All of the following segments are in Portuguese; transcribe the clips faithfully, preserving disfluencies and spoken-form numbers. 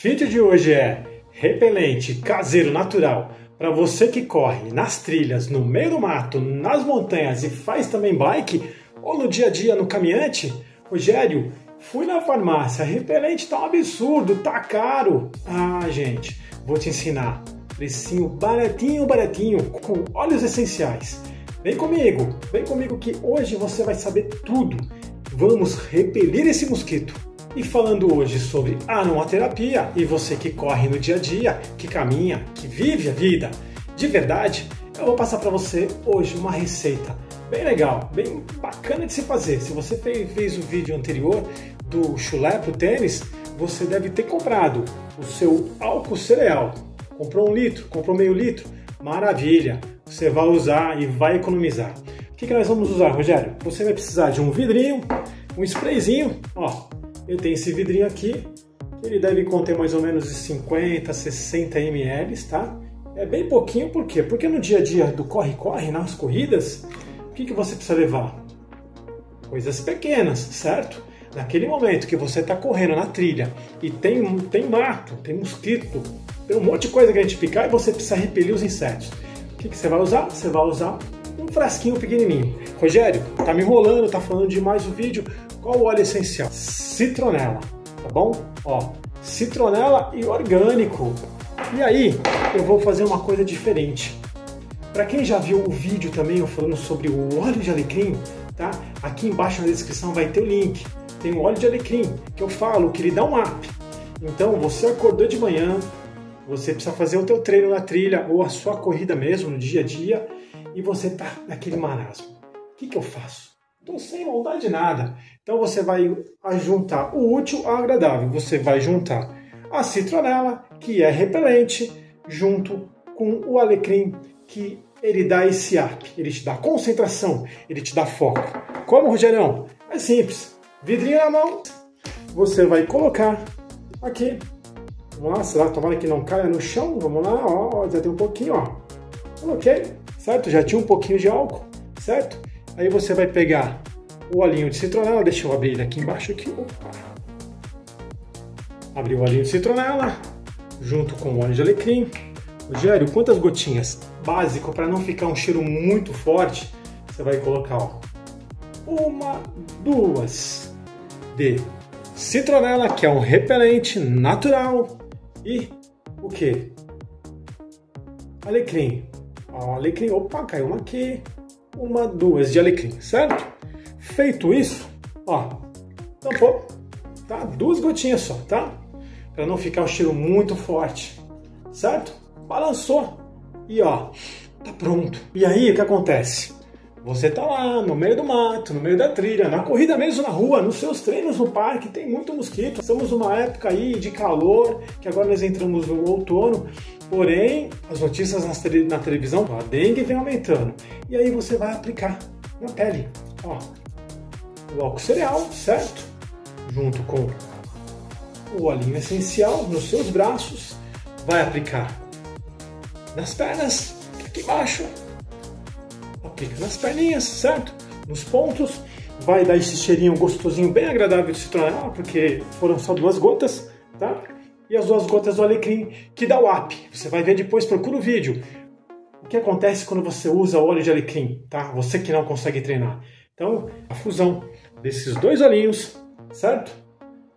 Vídeo de hoje é repelente caseiro natural para você que corre nas trilhas, no meio do mato, nas montanhas e faz também bike ou no dia a dia no caminhante. Rogério, fui na farmácia, repelente tá um absurdo, tá caro. Ah, gente, vou te ensinar. Precinho baratinho, baratinho, com óleos essenciais. Vem comigo, vem comigo que hoje você vai saber tudo. Vamos repelir esse mosquito. E falando hoje sobre aromaterapia, e você que corre no dia a dia, que caminha, que vive a vida de verdade, eu vou passar para você hoje uma receita bem legal, bem bacana de se fazer. Se você fez o vídeo anterior do chulé pro tênis, você deve ter comprado o seu álcool cereal. Comprou um litro, comprou meio litro, maravilha, você vai usar e vai economizar. O que, que nós vamos usar, Rogério? Você vai precisar de um vidrinho, um sprayzinho, ó. Eu tenho esse vidrinho aqui, ele deve conter mais ou menos de cinquenta, sessenta mililitros, tá? É bem pouquinho, por quê? Porque no dia a dia do corre-corre, nas corridas, o que, que você precisa levar? Coisas pequenas, certo? Naquele momento que você está correndo na trilha e tem, tem mato, tem mosquito, tem um monte de coisa que a gente picar e você precisa repelir os insetos. O que, que você vai usar? Você vai usar um frasquinho pequenininho. Rogério, tá me enrolando, tá falando demais o vídeo. Qual o óleo essencial? Citronela, tá bom? Ó, citronela e orgânico. E aí, eu vou fazer uma coisa diferente. Para quem já viu o vídeo também, eu falando sobre o óleo de alecrim, tá? Aqui embaixo na descrição vai ter o link. Tem o óleo de alecrim, que eu falo que ele dá um up. Então, você acordou de manhã, você precisa fazer o teu treino na trilha ou a sua corrida mesmo, no dia a dia, e você tá naquele marasmo. O que que eu faço? Tô sem maldade de nada. Então você vai juntar o útil ao agradável. Você vai juntar a citronela, que é repelente, junto com o alecrim, que ele dá esse up, ele te dá concentração, ele te dá foco. Como, Rogério? É simples. Vidrinho na mão, você vai colocar aqui. Vamos lá, tomara que não caia no chão. Vamos lá, ó, já tem um pouquinho, ó. Coloquei, certo? Já tinha um pouquinho de álcool, certo? Aí você vai pegar o olhinho de citronela, deixa eu abrir ele aqui embaixo, aqui, opa. Abri o olhinho de citronela, junto com o óleo de alecrim. Rogério, quantas gotinhas? Básico, para não ficar um cheiro muito forte, você vai colocar, ó, uma, duas de citronela, que é um repelente natural, e o que? Alecrim. Ó, alecrim, opa, caiu uma aqui. Uma, duas de alecrim, certo? Feito isso, ó, tampou, tá? Duas gotinhas só, tá? Para não ficar um cheiro muito forte, certo? Balançou e ó, tá pronto. E aí, o que acontece? Você tá lá no meio do mato, no meio da trilha, na corrida mesmo, na rua, nos seus treinos no parque, tem muito mosquito. Estamos numa época aí de calor, que agora nós entramos no outono, porém, as notícias na televisão, a dengue vem aumentando. E aí você vai aplicar na pele, ó, o álcool cereal, certo? Junto com o olhinho essencial nos seus braços, vai aplicar nas pernas, aqui embaixo, aplica nas perninhas, certo? Nos pontos, vai dar esse cheirinho gostosinho bem agradável de citronela, porque foram só duas gotas, tá? E as duas gotas do alecrim, que dá o up. Você vai ver depois, procura o vídeo. O que acontece quando você usa óleo de alecrim, tá? Você que não consegue treinar. Então, a fusão desses dois olhinhos, certo?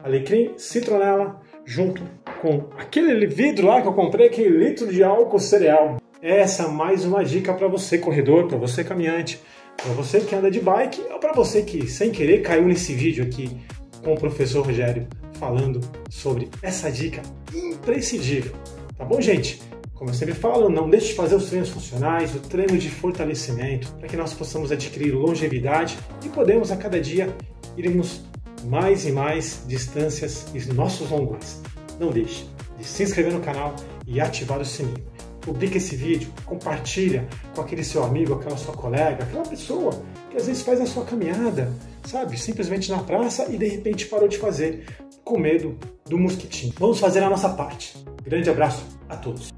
Alecrim, citronela, junto com aquele vidro lá que eu comprei, aquele litro de álcool cereal. Essa é mais uma dica para você corredor, para você caminhante, para você que anda de bike ou para você que sem querer caiu nesse vídeo aqui com o professor Rogério falando sobre essa dica imprescindível. Tá bom, gente? Como eu sempre falo, não deixe de fazer os treinos funcionais, o treino de fortalecimento, para que nós possamos adquirir longevidade e podemos a cada dia irmos mais e mais distâncias e nossos longões. Não deixe de se inscrever no canal e ativar o sininho. Publica esse vídeo, compartilha com aquele seu amigo, aquela sua colega, aquela pessoa que às vezes faz a sua caminhada, sabe? Simplesmente na praça e de repente parou de fazer, com medo do mosquitinho. Vamos fazer a nossa parte. Grande abraço a todos.